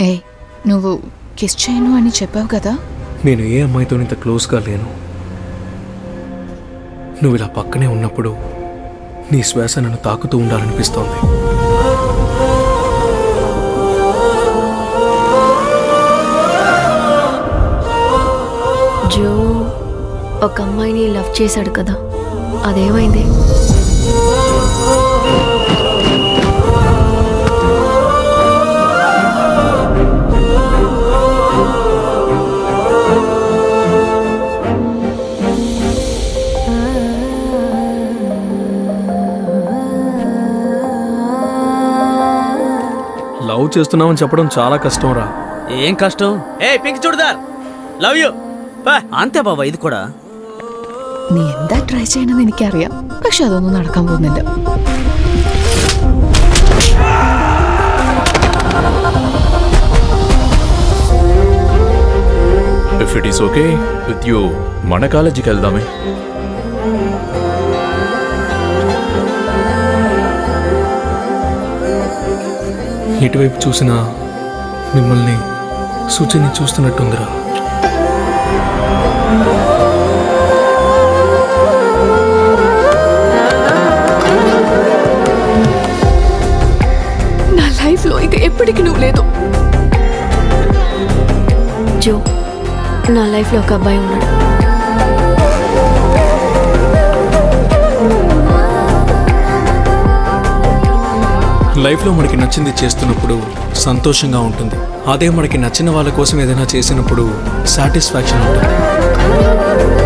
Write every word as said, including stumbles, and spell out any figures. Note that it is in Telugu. Hey, you kiss cheyanu ani cheppavu kada? Nenu ee ammayito inta close ga lenu. Nuvu ila pakkane unnappudu nee swasa nannu taakutu undalanipisthundi. Jo oka ammayini love chesadu kada. Ademaindi? Love చేస్తున్నామని చెప్పడం చాలా కష్టం రా. ఏం కష్టం? ఏ పింక్ చూడదార్ లవ్ యు బా అంతే బావ ఇది కూడా నీ ఎంత ట్రై చేయనని నికరియా പക്ഷെ అదొന്നും നടക്കാൻ പോകുന്നില്ല. If it is okay with you, మన కాలేజీకి వెళ్దామే. ఇటువైపు చూసినా మిమ్మల్ని సూచిని చూస్తున్నట్టుందిరా. నా లైఫ్లో ఇక ఎప్పటికీ నువ్వు లేదు జో. నా లైఫ్లో ఒక అబ్బాయి ఉన్నాడు. లైఫ్లో మనకి నచ్చింది చేస్తున్నప్పుడు సంతోషంగా ఉంటుంది. అదే మనకి నచ్చిన వాళ్ళ కోసం ఏదైనా చేసినప్పుడు సాటిస్ఫాక్షన్ ఉంటుంది.